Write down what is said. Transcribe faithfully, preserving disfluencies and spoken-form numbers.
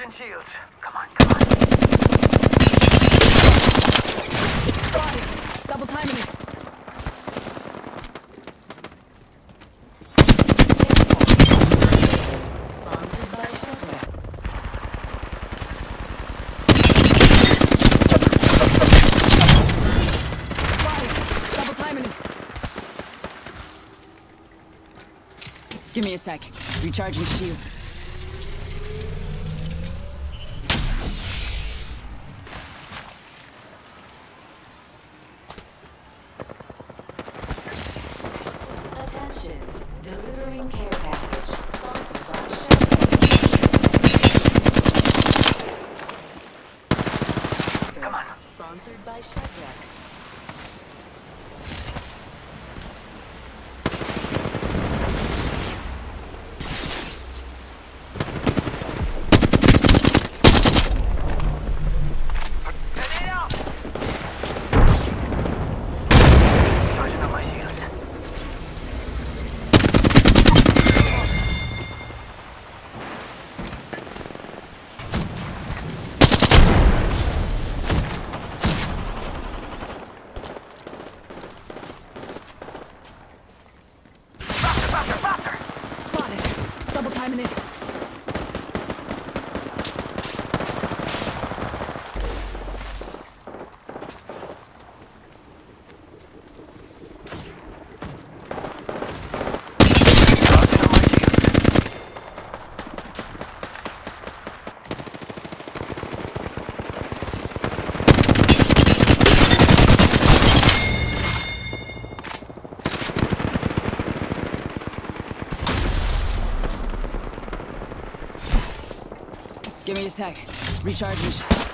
Captain Shields. Come on, come on. Got it. Double timing it. Give me a sec. Recharging shields. Attention. Delivering care package. Sponsored by Shavrax. Come on. Sponsored by Shavrax. Give me a sec. Recharge.